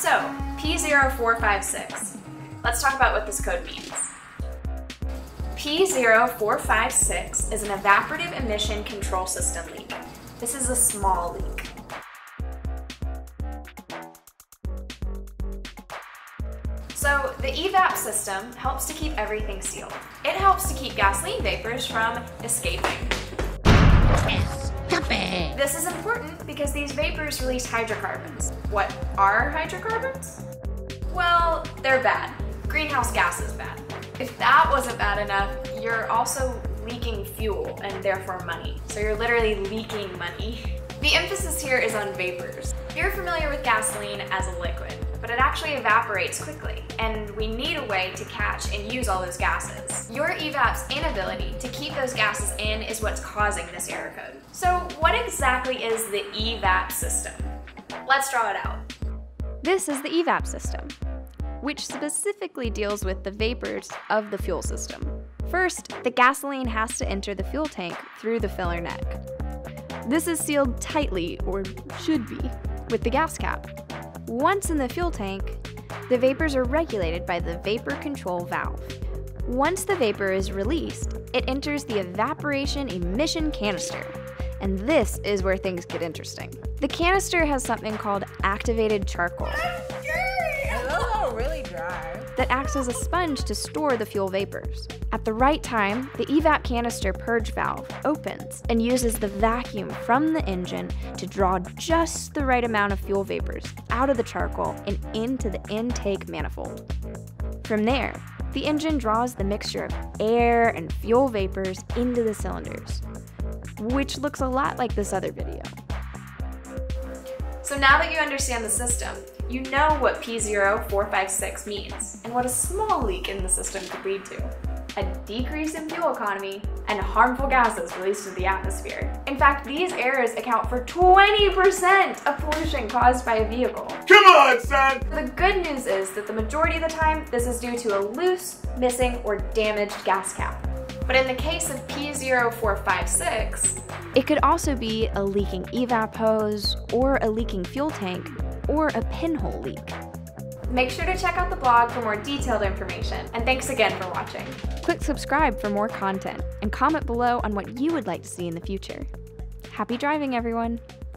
So, P0456. Let's talk about what this code means. P0456 is an evaporative emission control system leak. This is a small leak. So the EVAP system helps to keep everything sealed. It helps to keep gasoline vapors from escaping. Escape. This is important because these vapors release hydrocarbons. What are hydrocarbons? Well, they're bad. Greenhouse gas is bad. If that wasn't bad enough, you're also leaking fuel and therefore money. So you're literally leaking money. The emphasis here is on vapors. You're familiar with gasoline as a liquid, but it actually evaporates quickly, and we need a way to catch and use all those gases. Your EVAP's inability to keep those gases in is what's causing this error code. So what exactly is the EVAP system? Let's draw it out. This is the EVAP system, which specifically deals with the vapors of the fuel system. First, the gasoline has to enter the fuel tank through the filler neck. This is sealed tightly, or should be, with the gas cap. Once in the fuel tank, the vapors are regulated by the vapor control valve. Once the vapor is released, it enters the evaporation emission canister. And this is where things get interesting. The canister has something called activated charcoal. Oh, really dry. That acts as a sponge to store the fuel vapors. At the right time, the EVAP canister purge valve opens and uses the vacuum from the engine to draw just the right amount of fuel vapors out of the charcoal and into the intake manifold. From there, the engine draws the mixture of air and fuel vapors into the cylinders, which looks a lot like this other video. So now that you understand the system, you know what P0456 means and what a small leak in the system could lead to. A decrease in fuel economy and harmful gases released into the atmosphere. In fact, these errors account for 20% of pollution caused by a vehicle. Come on, son! The good news is that the majority of the time, this is due to a loose, missing, or damaged gas cap. But in the case of P0456, it could also be a leaking EVAP hose, or a leaking fuel tank, or a pinhole leak. Make sure to check out the blog for more detailed information, and thanks again for watching. Click subscribe for more content, and comment below on what you would like to see in the future. Happy driving, everyone!